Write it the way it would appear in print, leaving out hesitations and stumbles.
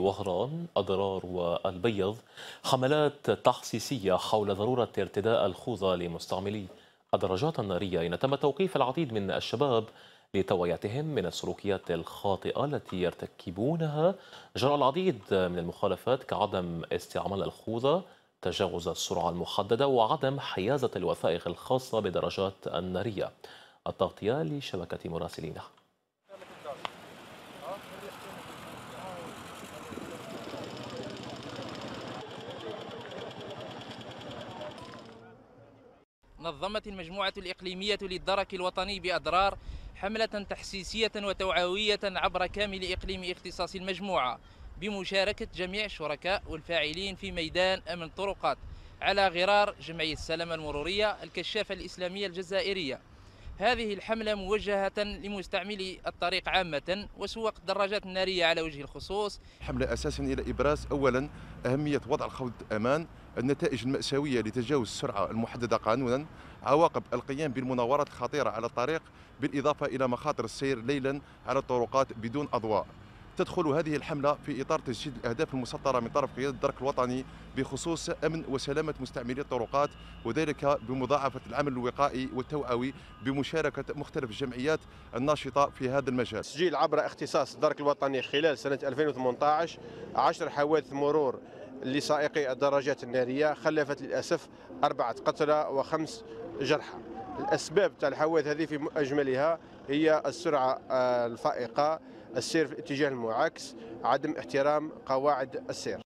بوهران أدرار والبيض حملات تحسيسية حول ضرورة ارتداء الخوذة لمستعملي الدراجات النارية، إن تم توقيف العديد من الشباب لتوعيتهم من السلوكيات الخاطئة التي يرتكبونها جراء العديد من المخالفات كعدم استعمال الخوذة، تجاوز السرعة المحددة، وعدم حيازة الوثائق الخاصة بالدراجات النارية. التغطية لشبكة مراسلينا. نظمت المجموعة الإقليمية للدرك الوطني بأدرار حملة تحسيسية وتوعوية عبر كامل إقليم اختصاص المجموعة بمشاركة جميع الشركاء والفاعلين في ميدان أمن الطرقات على غرار جمعية السلامة المرورية الكشافة الإسلامية الجزائرية. هذه الحملة موجهة لمستعملي الطريق عامة وسواق الدراجات النارية على وجه الخصوص. حملة أساسا إلى إبراز أولا أهمية وضع الخوذة الأمان، النتائج المأساوية لتجاوز السرعة المحددة قانونا، عواقب القيام بالمناورات الخطيرة على الطريق، بالإضافة إلى مخاطر السير ليلا على الطرقات بدون أضواء. تدخل هذه الحملة في إطار تسجيل الأهداف المسطرة من طرف قيادة الدرك الوطني بخصوص أمن وسلامة مستعملي الطرقات، وذلك بمضاعفة العمل الوقائي والتوعوي بمشاركة مختلف الجمعيات الناشطة في هذا المجال. تسجيل عبر اختصاص الدرك الوطني خلال سنة 2018 10 حوادث مرور لسائقي الدراجات النارية، خلفت للأسف 4 قتلى و5 جرحى. الأسباب تاع الحوادث هذه في أجملها هي السرعة الفائقة، السير في الاتجاه المعاكس، عدم احترام قواعد السير.